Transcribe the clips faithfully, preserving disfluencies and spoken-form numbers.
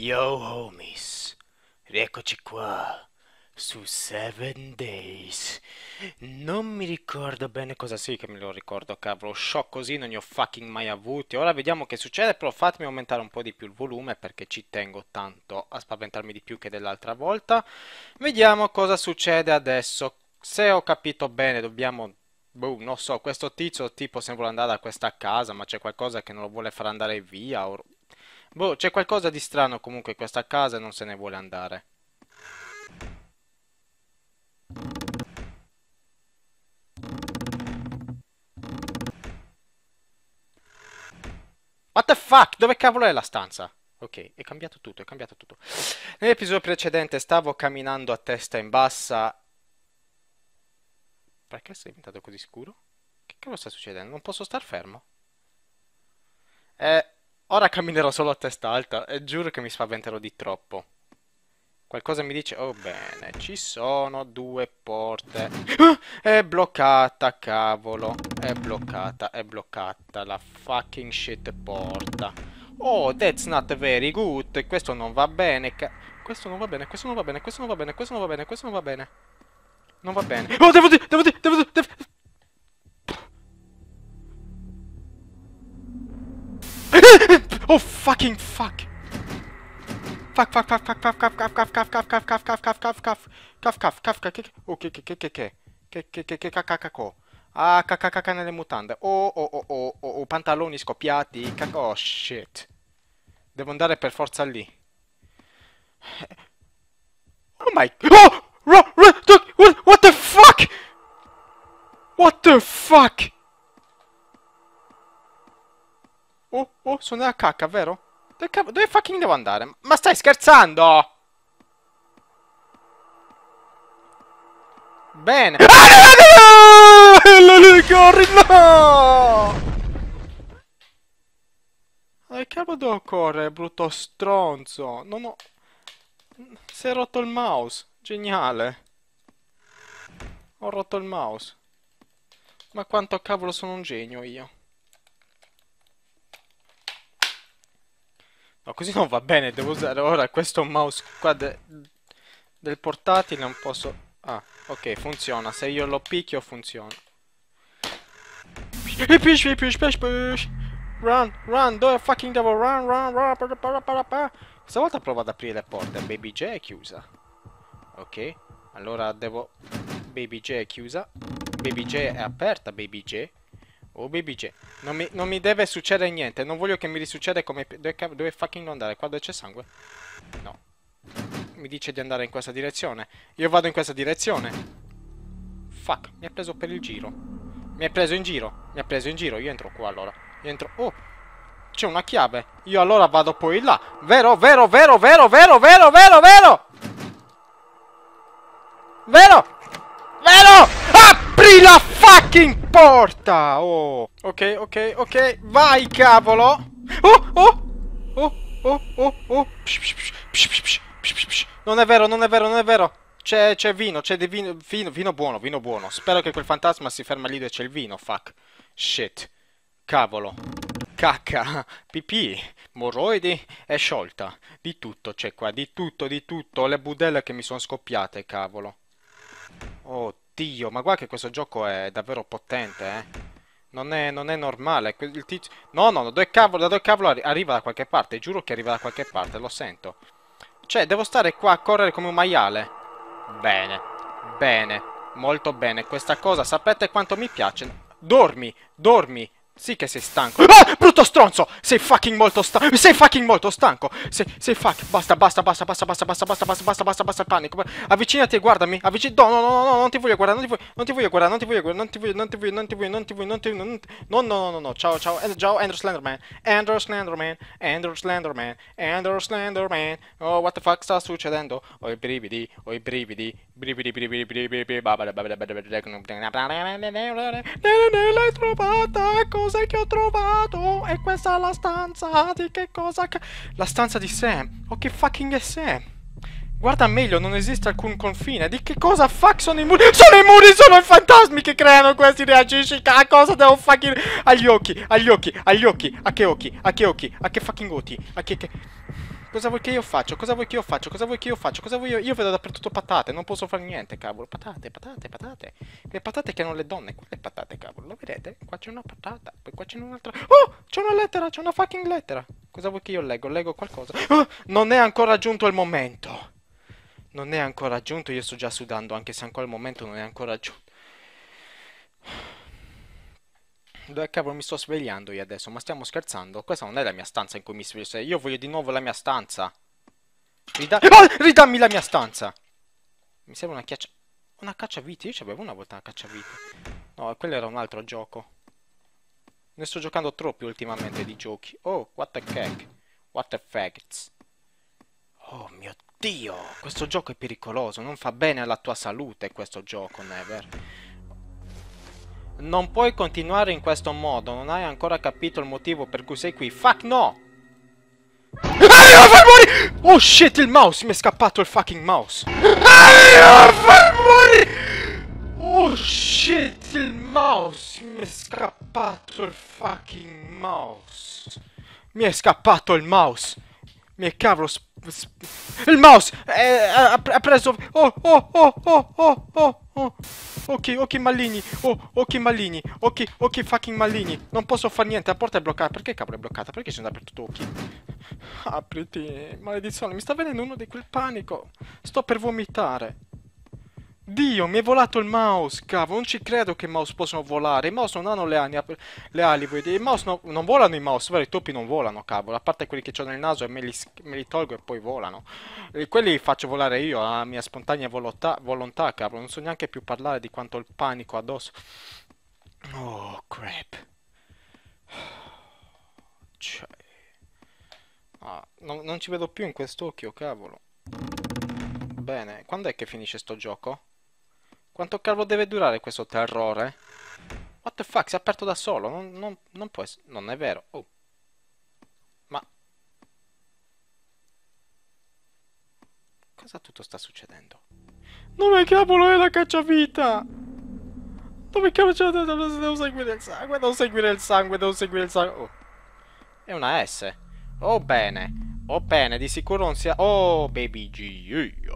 Yo homies, rieccoci qua su seven days. Non mi ricordo bene cosa sia, che me lo ricordo, cavolo. Shock così non ne ho fucking mai avuti. Ora vediamo che succede, però fatemi aumentare un po' di più il volume perché ci tengo tanto a spaventarmi di più che dell'altra volta. Vediamo cosa succede adesso. Se ho capito bene dobbiamo... boh, non so, questo tizio tipo se vuole andare da questa casa, ma c'è qualcosa che non lo vuole far andare via o... boh, c'è qualcosa di strano comunque in questa casa e non se ne vuole andare. What the fuck? Dove cavolo è la stanza? Ok, è cambiato tutto, è cambiato tutto. Nell'episodio precedente stavo camminando a testa in bassa. Perché sei diventato così scuro? Che cavolo sta succedendo? Non posso star fermo. Eh... Ora camminerò solo a testa alta e giuro che mi spaventerò di troppo. Qualcosa mi dice... oh bene, ci sono due porte. Ah, è bloccata, cavolo. È bloccata, è bloccata la fucking shit porta. Oh, that's not very good. Questo non va bene. Ca questo non va bene, questo non va bene, questo non va bene, questo non va bene, questo non va bene. Non va bene. Oh, devo dire, devo dire, devo dire, devo dire. Oh fucking fuck. Fuck fuck fuck fuck fuck fuck fuck fuck fuck fuck fuck fuck fuck fuck fuck fuck fuck oh che che che che che che che che cacacacò. Ah, cacacacà nelle mutande. Oh oh oh oh oh, pantaloni scoppiati. Oh shit. Devo andare per forza lì. Oh my. Oh! What the fuck? What the fuck? Oh, oh, sono nella cacca, vero? Dove, cavolo, dove fucking devo andare? Ma stai scherzando? Bene. Ah, no, no, no! Corri, no! Dove cavolo devo correre, brutto stronzo? Non ho... si è rotto il mouse. Geniale. Ho rotto il mouse. Ma quanto cavolo sono un genio io. No, così non va bene, devo usare ora questo mouse qua de del portatile, non posso... ah, ok, funziona, se io lo picchio funziona. Push, push, push, push. Run, run, dove fucking devo run, run, run, pa, pa, pa, pa. Questa volta provo ad aprire le porte, Baby J è chiusa. Ok, allora devo... Baby J è chiusa, Baby J è aperta, Baby J. Oh Baby J, non mi, non mi deve succedere niente, non voglio che mi risucceda come... Dove, dove fucking andare? Qua dove c'è sangue? No. Mi dice di andare in questa direzione. Io vado in questa direzione. Fuck, mi ha preso per il giro. Mi ha preso in giro, mi ha preso in giro, io entro qua allora. Io entro... oh, c'è una chiave. Io allora vado poi là. Vero, vero, vero, vero, vero, vero, vero, vero! Vero! Vero! Apri la fucking porta! Oh! Ok, ok, ok, vai cavolo! Oh, oh! Oh, oh, oh, oh! Psh, psh, psh, psh, psh, psh, psh. Non è vero, non è vero, non è vero! C'è vino, c'è del vino, vino, vino buono, vino buono. Spero che quel fantasma si ferma lì dove c'è il vino, fuck. Shit. Cavolo. Cacca, pipì, moroidi, è sciolta. Di tutto c'è qua, di tutto, di tutto. Le budelle che mi sono scoppiate, cavolo. Oddio, ma guarda che questo gioco è davvero potente, eh. Non è, non è normale. Il tizio... no, no, no, dove cavolo, da dove cavolo arri arriva da qualche parte. Giuro che arriva da qualche parte, lo sento. Cioè, devo stare qua a correre come un maiale. Bene, bene, molto bene. Questa cosa, sapete quanto mi piace? Dormi, dormi. Sì che sei stanco. Ah, brutto stronzo! Sei fucking molto stanco. Sei fucking molto stanco. Sei, sei fuck. Basta, basta, basta, basta, basta, basta, basta, basta, basta, basta, basta, panico. Avvicinati e guardami. Avvicinati. No, no, no, no, non ti voglio guardare, non ti voglio guardare, non ti voglio guardare, non ti voglio, non ti voglio, non ti voglio, non ti voglio, non ti voglio, non ti voglio. No, no, no, no, ciao, ciao. Ciao, Andrew Slenderman. Andrew Slenderman. Andrew Slenderman. Andrew Slenderman. Oh, what the fuck sta succedendo? Ho i brividi, ho i brividi. Brividi, brividi, brividi, babada, babada, babada, babada. L'hai trovata. Cosa che ho trovato? E questa è la stanza di che cosa? La stanza di Sam. Oh, che fucking è Sam? Guarda meglio, non esiste alcun confine. Di che cosa fuck sono i muri? Sono i muri, sono i fantasmi che creano questi reagisci. A cosa devo fucking... agli occhi, agli occhi, agli occhi. A che occhi, a che occhi, a che fucking occhi. A che... che... Cosa vuoi che io faccia? Cosa vuoi che io faccia? Cosa vuoi che io faccia? Cosa vuoi io? Io vedo dappertutto patate, non posso fare niente, cavolo. Patate, patate, patate. Le patate che hanno le donne. Quelle patate, cavolo. Lo vedete? Qua c'è una patata, poi qua c'è un'altra. Oh! C'è una lettera, c'è una fucking lettera. Cosa vuoi che io leggo? Leggo qualcosa. Oh! Non è ancora giunto il momento. Non è ancora giunto, io sto già sudando, anche se ancora il momento non è ancora giunto. Dove cavolo mi sto svegliando io adesso? Ma stiamo scherzando? Questa non è la mia stanza in cui mi sveglio. Io voglio di nuovo la mia stanza. Rida oh, ridammi la mia stanza. Mi serve una caccia... Una cacciavite? Io c'avevo una volta una cacciavite. No, quello era un altro gioco. Ne sto giocando troppi ultimamente di giochi. Oh, what the heck? What the facts? Oh mio Dio. Dio, questo gioco è pericoloso, non fa bene alla tua salute questo gioco, Never. Non puoi continuare in questo modo, non hai ancora capito il motivo per cui sei qui. Fuck no! Oh shit, il mouse, mi è scappato il fucking mouse. Oh shit, il mouse, mi è scappato il fucking mouse. Mi è scappato il mouse. Mi cavolo, il mouse eh, ha, ha preso. Oh, oh, oh, oh, oh, oh, oh. Ok, ok, Malini. Oh, ok, Malini. Ok, ok, fucking Malini. Non posso fare niente, la porta è bloccata. Perché cavolo è bloccata? Perché sono dappertutto occhi? Apriti, maledizione. Mi sta venendo uno di quel panico. Sto per vomitare. Dio, mi è volato il mouse, cavolo. Non ci credo che i mouse possono volare. I mouse non hanno le, ani, le ali, voi dite. I mouse no, non volano i mouse, vero? I topi non volano, cavolo. A parte quelli che ho nel naso e me li, me li tolgo e poi volano. E quelli li faccio volare io, alla mia spontanea volontà, volontà, cavolo. Non so neanche più parlare di quanto ho il panico addosso. Oh, crap. Cioè... Ah, no, non ci vedo più in quest'occhio, cavolo. Bene, quando è che finisce sto gioco? Quanto cavolo deve durare questo terrore? What the fuck, si è aperto da solo, non, non, non può essere... Non è vero, oh. Ma... Cosa tutto sta succedendo? Dove cavolo è la cacciavita? Dove cavolo c'è la... Devo seguire il sangue, devo seguire il sangue, devo seguire il sangue... Oh, è una S. Oh bene, oh bene, di sicuro non sia... Oh, baby G.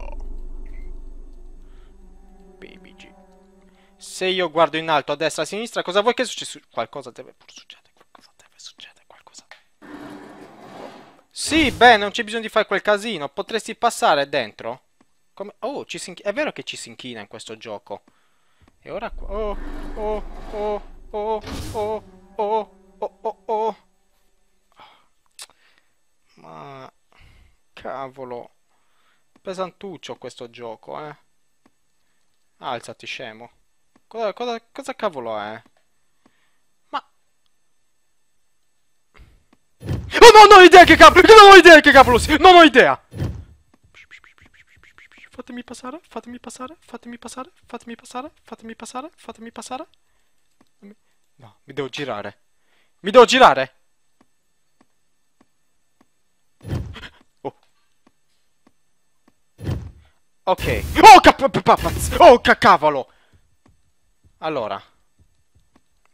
Se io guardo in alto, a destra, a sinistra, cosa vuoi che succeda? Qualcosa deve succedere, qualcosa deve succedere, qualcosa... Sì, beh, non c'è bisogno di fare quel casino, potresti passare dentro? Come... Oh, ci si... è vero che ci si inchina in questo gioco. E ora qua... Oh, oh, oh, oh, oh, oh, oh, oh, oh. Ma... Cavolo. Pesantuccio questo gioco, eh. Alzati, scemo. Cosa, cosa, cosa cavolo è? Ma... Oh no, non ho idea che cavolo! Non ho idea che cavolo sia! Non ho idea! Fatemi passare, fatemi passare, fatemi passare, fatemi passare, fatemi passare, fatemi passare. No, mi devo girare. Mi devo girare! Oh. Ok. Oh, cap... Oh, cavolo! Allora,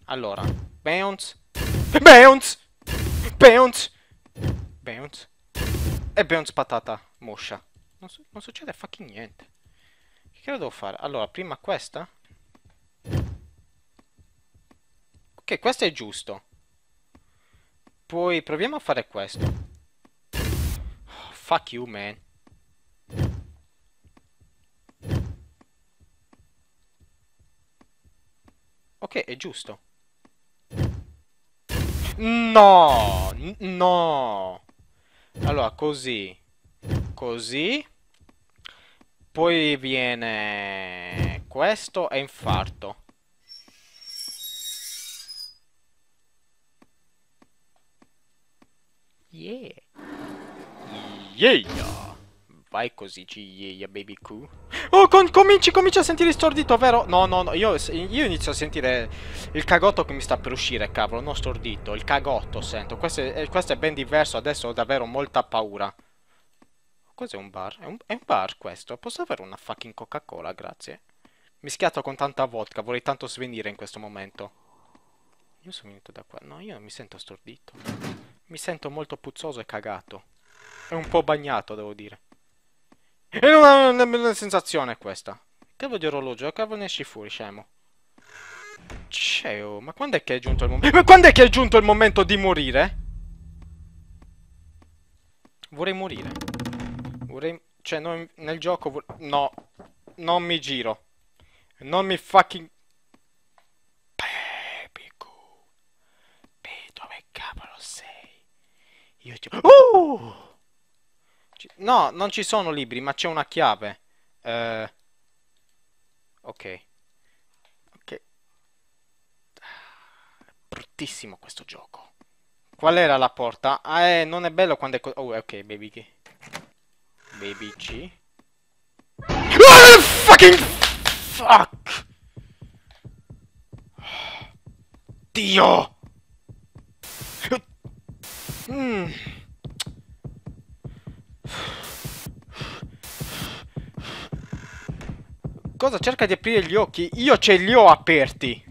allora, bounce, bounce, bounce, bounce, e bounce patata moscia. Non, su non succede fucking niente. Che devo fare? Allora, prima questa. Ok, questo è giusto. Poi proviamo a fare questo. Oh, fuck you, man. Ok, è giusto. No, no. Allora, così. Così. Poi viene... Questo è infarto. Yeah. Yeah. Vai così, yeah, baby Q. Oh, con, cominci, cominci a sentire stordito, vero? No, no, no, io, io inizio a sentire il cagotto che mi sta per uscire, cavolo, non stordito, il cagotto sento. Questo è, questo è ben diverso, adesso ho davvero molta paura. Cos'è un bar? È un, è un bar questo? Posso avere una fucking Coca-Cola, grazie? Mischiato con tanta vodka, vorrei tanto svenire in questo momento. Io sono venuto da qua, no, io mi sento stordito. Mi sento molto puzzoso e cagato. è un po' bagnato, devo dire. E una, una, una sensazione è questa. Cavo di orologio, cavo ne esci fuori, scemo. Ceo, ma quando è che è giunto il momento? Ma quando è che è giunto il momento di morire? Vorrei morire. Vorrei... Cioè, no, nel gioco... Vor... No. Non mi giro. Non mi fucking... Baby goo. Beh, dove cavolo sei? Io ti... Uh! No, non ci sono libri, ma c'è una chiave. Eh... Ok. Ok. Bruttissimo questo gioco. Qual era la porta? Ah, eh, non è bello quando è... Oh, ok, baby G. Baby G. Oh, fucking... Fuck! Dio! Mm. Cosa? Cerca di aprire gli occhi. Io ce li ho aperti.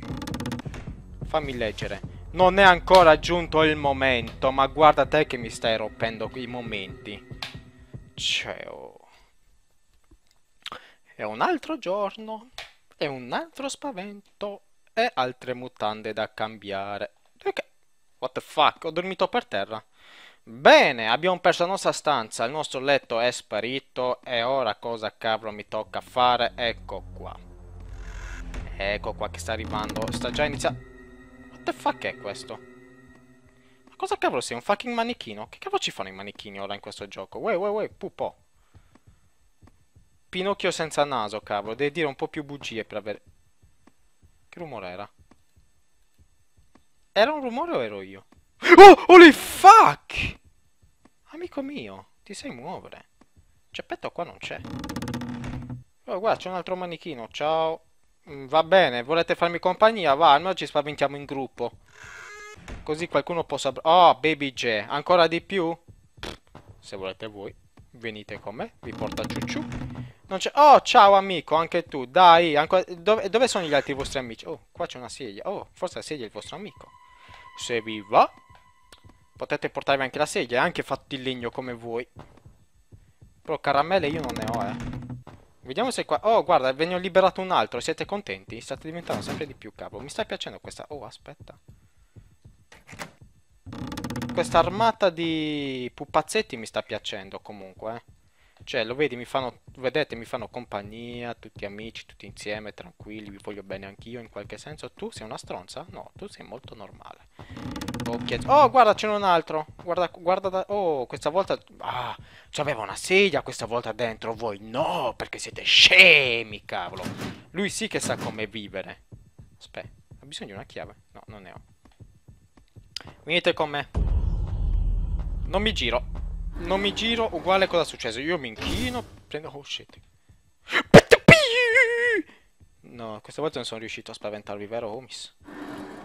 Fammi leggere. Non è ancora giunto il momento. Ma guarda te che mi stai rompendo i momenti. Cioè, oh. È un altro giorno. È un altro spavento. E altre mutande da cambiare. Ok. What the fuck? Ho dormito per terra. Bene, abbiamo perso la nostra stanza, il nostro letto è sparito e ora cosa cavolo mi tocca fare? Ecco qua. Ecco qua che sta arrivando, sta già iniziando. What the fuck è questo? Ma cosa cavolo sei? Un fucking manichino? Che cavolo ci fanno i manichini ora in questo gioco? Uè, uè, uè, pupo. Pinocchio senza naso, cavolo, devi dire un po' più bugie per avere... Che rumore era? Era un rumore o ero io? Oh, holy fuck! Amico mio, ti sai muovere. Geppetto qua non c'è. Oh, guarda, c'è un altro manichino, ciao. Va bene, volete farmi compagnia? Va, almeno ci spaventiamo in gruppo. Così qualcuno possa... Oh, baby J, ancora di più? Se volete voi, venite con me, vi porto a ciucciù. Non c'è... Oh, ciao amico, anche tu, dai. Ancora... Dove... Dove sono gli altri vostri amici? Oh, qua c'è una sedia. Oh, forse la sedia è il vostro amico. Se vi va... Potete portarvi anche la sedia, è anche fatto in legno come voi. Però caramelle io non ne ho, eh. Vediamo se qua... Oh, guarda, ve ne ho liberato un altro. Siete contenti? State diventando sempre di più, cavolo. Mi sta piacendo questa... Oh, aspetta. Questa armata di pupazzetti mi sta piacendo, comunque, eh. Cioè, lo vedi, mi fanno... Vedete, mi fanno compagnia, tutti amici, tutti insieme, tranquilli. Vi voglio bene anch'io, in qualche senso. Tu sei una stronza? No, tu sei molto normale. Oh, guarda, c'è un altro. Guarda, guarda da... Oh, questa volta... Ah, c'aveva una sedia questa volta dentro. Voi no, perché siete scemi, cavolo. Lui sì che sa come vivere. Aspetta, ho bisogno di una chiave. No, non ne ho. Venite con me. Non mi giro. Non mi giro, uguale cosa è successo. Io mi inchino, prendo... Oh, shit. No, questa volta non sono riuscito a spaventarvi, vero, homies?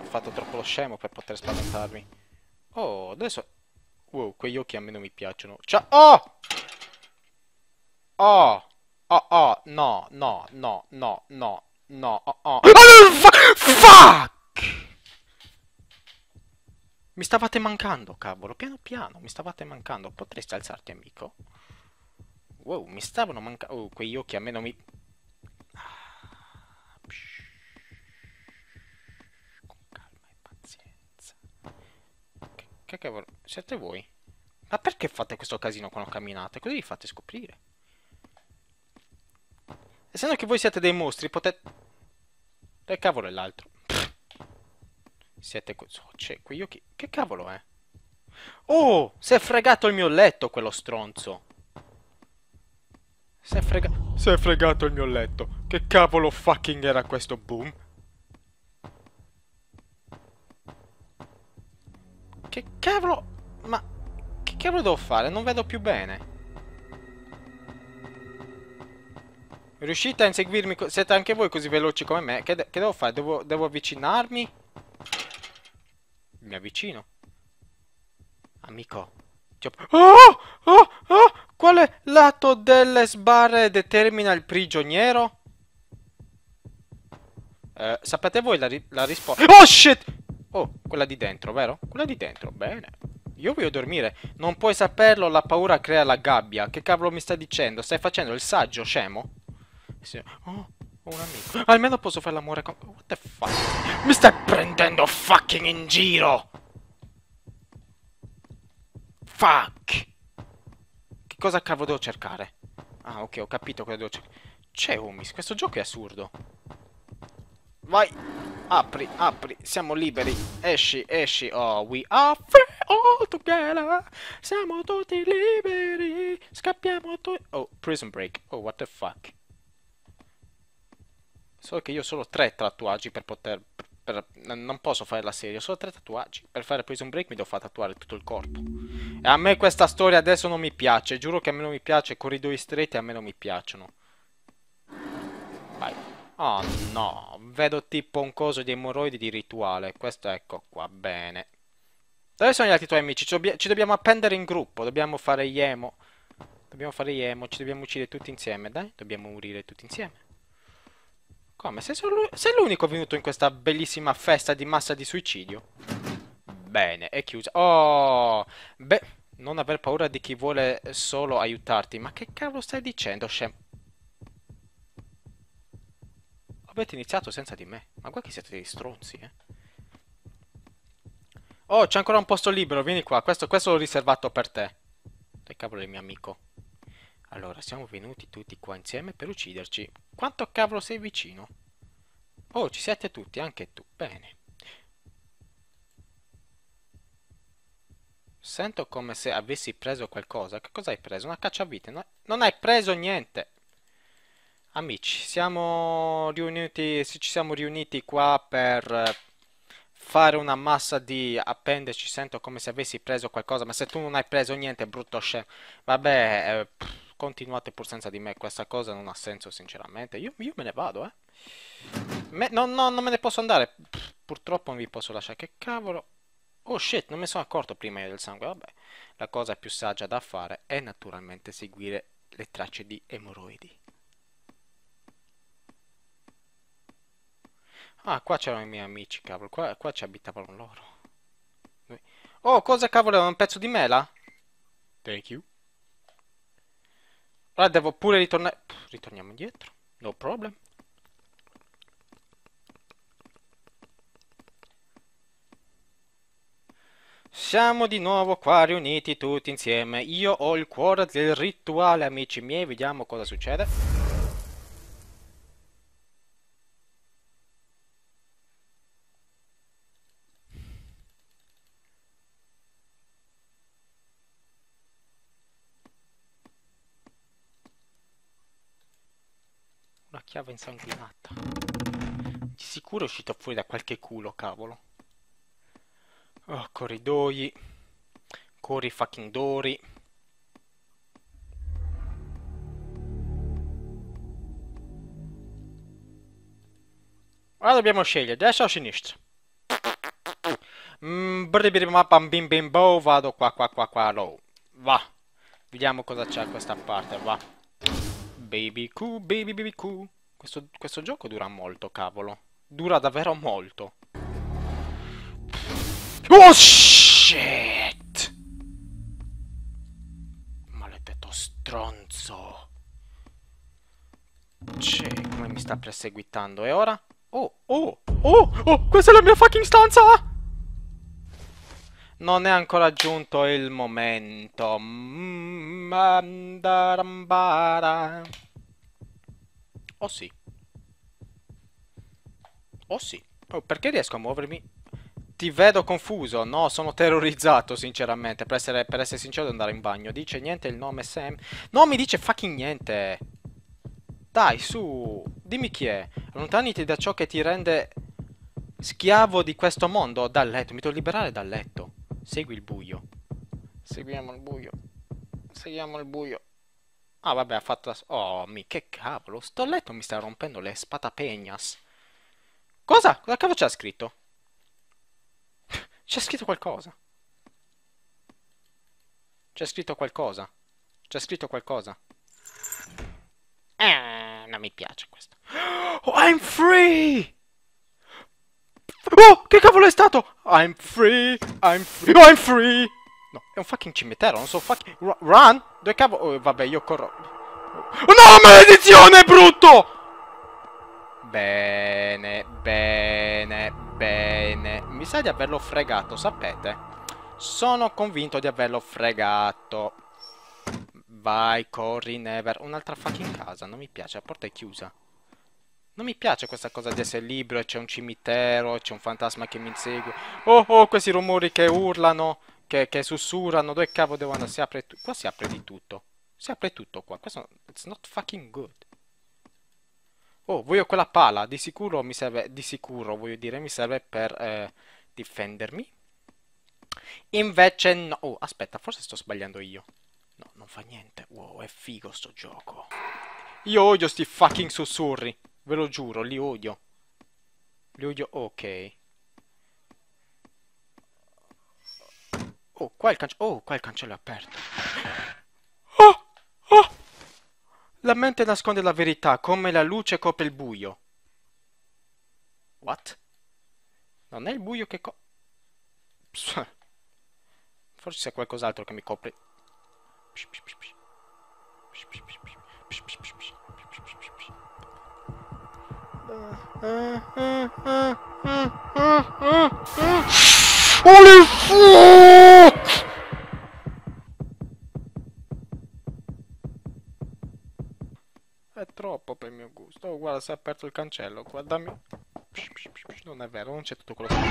Fatto troppo lo scemo per poter spaventarmi. Oh, adesso... Wow, quegli occhi a me non mi piacciono. Ciao! Oh! Oh! Oh, oh, no, no, no, no, no, no, oh, oh. Fuck! Mi stavate mancando, cavolo. Piano piano, mi stavate mancando. Potresti alzarti, amico? Wow, mi stavano mancando... Oh, quegli occhi a me non mi... Che siete voi? Ma perché fate questo casino quando camminate? Così vi fate scoprire. Essendo che voi siete dei mostri, potete... Che cavolo è l'altro? Siete... Oh, c'è quegli occhi... Che cavolo è? Oh! Si è fregato il mio letto, quello stronzo! Si è fregato... Si è fregato il mio letto! Che cavolo fucking era questo boom? Che cavolo... Ma... Che cavolo devo fare? Non vedo più bene. Riuscite a inseguirmi? Siete anche voi così veloci come me? Che, de che devo fare? Devo, devo avvicinarmi? Mi avvicino. Amico. Oh! Oh! Oh! Quale lato delle sbarre determina il prigioniero? Eh, sapete voi la, ri la risposta? Oh shit! Oh, quella di dentro, vero? Quella di dentro, bene. Io voglio dormire. Non puoi saperlo, la paura crea la gabbia. Che cavolo mi stai dicendo? Stai facendo il saggio, scemo? Sì. Oh, ho un amico. Almeno posso fare l'amore con... What the fuck? Mi stai prendendo fucking in giro! Fuck! Che cosa cavolo devo cercare? Ah, ok, ho capito cosa devo cercare. C'è Umis, questo gioco è assurdo. Vai! Apri, apri, siamo liberi. Esci, esci. Oh, we are free all together. Siamo tutti liberi. Scappiamo tutti. Oh, Prison Break. Oh, what the fuck. Solo che io ho solo tre tatuaggi per poter... Per, per, non posso fare la serie, ho solo tre tatuaggi. Per fare Prison Break mi devo far tatuare tutto il corpo. E a me questa storia adesso non mi piace. Giuro che a me non mi piace. Corridoi stretti a me non mi piacciono. Vai. Oh no, vedo tipo un coso di emorroidi di rituale. Questo ecco qua, bene. Dove sono gli altri tuoi amici? Ci, dobb ci dobbiamo appendere in gruppo, dobbiamo fare gli emo. Dobbiamo fare gli emo, ci dobbiamo uccidere tutti insieme, dai. Dobbiamo morire tutti insieme. Come? Sei, sei l'unico venuto in questa bellissima festa di massa di suicidio. Bene, è chiusa. Oh, beh, non aver paura di chi vuole solo aiutarti. Ma che cavolo stai dicendo, scemo? Avete iniziato senza di me. Ma guarda che siete degli stronzi, eh. Oh, c'è ancora un posto libero. Vieni qua. Questo, questo l'ho riservato per te. Che cavolo è mio amico. Allora, siamo venuti tutti qua insieme per ucciderci. Quanto cavolo sei vicino? Oh, ci siete tutti, anche tu. Bene. Sento come se avessi preso qualcosa. Che cosa hai preso? Una cacciavite? No, non hai preso niente. Amici, siamo riuniti, ci siamo riuniti qua per fare una massa di appendici. Sento come se avessi preso qualcosa, ma se tu non hai preso niente, brutto scemo. Vabbè, eh, pff, continuate pur senza di me, questa cosa non ha senso sinceramente. Io, io me ne vado, eh. Me, no, no, non me ne posso andare, pff, purtroppo non vi posso lasciare, che cavolo. Oh shit, non mi sono accorto prima io del sangue, vabbè. La cosa più saggia da fare è naturalmente seguire le tracce di emorroidi. Ah, qua c'erano i miei amici, cavolo. Qua, qua ci abitavano loro. Oh, cosa cavolo? Un pezzo di mela? Thank you. Ora devo pure ritornare. Pff, ritorniamo indietro. No problem. Siamo di nuovo qua riuniti tutti insieme. Io ho il cuore del rituale, amici miei. Vediamo cosa succede. Chiave insanguinata. Di sicuro è uscito fuori da qualche culo, cavolo. Oh, corridoi. Corri fucking dori. Ora dobbiamo scegliere, destra o sinistra? Mm, bim bim bo, vado qua qua qua qua, low. Va. Vediamo cosa c'è a questa parte, va. Baby Q, baby baby Q. Questo, questo gioco dura molto, cavolo. Dura davvero molto. Oh shit! Maledetto stronzo. C'è come mi sta perseguitando. E ora? Oh, oh, oh, oh, questa è la mia fucking stanza! Non è ancora giunto il momento. Mandarambara. Oh sì. Oh sì. Oh, perché riesco a muovermi? Ti vedo confuso. No, sono terrorizzato sinceramente. Per essere, per essere sincero, devo andare in bagno. Dice niente il nome Sam. No, mi dice fucking niente. Dai, su. Dimmi chi è. Allontanati da ciò che ti rende schiavo di questo mondo. Dal letto. Mi devo liberare dal letto. Segui il buio. Seguiamo il buio. Seguiamo il buio. Ah vabbè, ha fatto la... Oh, mi che cavolo, sto letto mi sta rompendo le spatapegnas. Cosa? Cosa cavolo c'è scritto? C'è scritto qualcosa. C'è scritto qualcosa. C'è scritto qualcosa. Eh, non mi piace questo. Oh, I'm free! Oh, che cavolo è stato? I'm free, I'm free, oh, I'm free! No, è un fucking cimitero, non so fucking... Run! Dove cavolo... Oh, vabbè, io corro... No, maledizione, brutto! Bene, bene, bene... Mi sa di averlo fregato, sapete? Sono convinto di averlo fregato... Vai, corri, never... Un'altra fucking casa, non mi piace, la porta è chiusa... Non mi piace questa cosa di essere libero e c'è un cimitero, c'è un fantasma che mi insegue. Oh oh, questi rumori che urlano, che, che sussurrano, dove cavolo devo andare? Si apre tutto, qua si apre di tutto. Si apre tutto qua, questo it's not fucking good. Oh, voglio quella pala, di sicuro mi serve, di sicuro voglio dire, mi serve per eh, difendermi. Invece no, oh aspetta, forse sto sbagliando io. No, non fa niente, wow è figo sto gioco. Io odio sti fucking sussurri. Ve lo giuro, li odio. Li odio, ok. Oh, qua il cancello... Oh, qua il cancello è aperto. Oh, oh. La mente nasconde la verità, come la luce copre il buio. What? Non è il buio che co... Pss. Forse c'è qualcos'altro che mi copre... Psh, psh, psh, psh. Psh, psh, psh, psh. Holy fuck! È troppo per il mio gusto. Oh, guarda, si è aperto il cancello. Guardami. Non è vero, non c'è tutto quello che...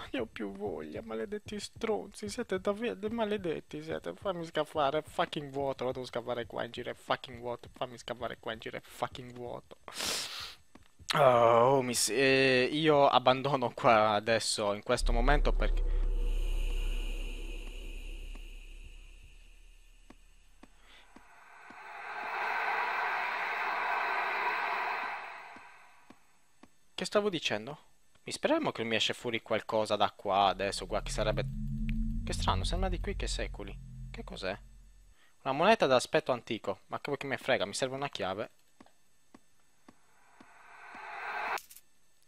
Ah, io ho più voglia, maledetti stronzi, siete davvero dei maledetti, siete, fammi scaffare, fucking vuoto, lo devo scaffare qua in giro, è fucking vuoto, fammi scaffare qua in giro, è fucking vuoto. Oh, mi si... eh, io abbandono qua adesso, in questo momento, perché... Che stavo dicendo? Mi speriamo che mi esce fuori qualcosa da qua adesso, qua che sarebbe... Che strano, sembra di qui che secoli. Che cos'è? Una moneta d'aspetto antico. Ma che vuoi che me frega, mi serve una chiave.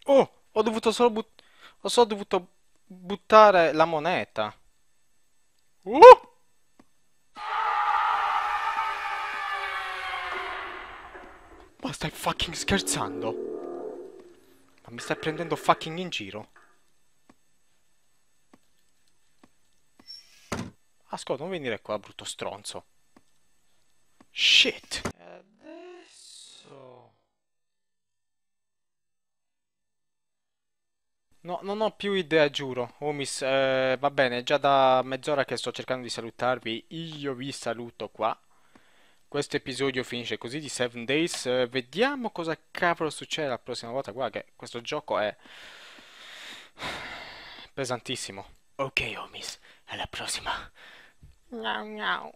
Oh, ho dovuto solo buttare... Ho solo dovuto buttare la moneta. Uh! Ma stai fucking scherzando? Mi stai prendendo fucking in giro. Ascolta, non venire qua, brutto stronzo. Shit. E adesso... No, non ho più idea, giuro. Oh, miss, eh, va bene, già da mezz'ora che sto cercando di salutarvi. Io vi saluto qua. Questo episodio finisce così di seven days, eh, vediamo cosa cavolo succede la prossima volta, guarda che questo gioco è pesantissimo. Ok homies, alla prossima. Miau miau.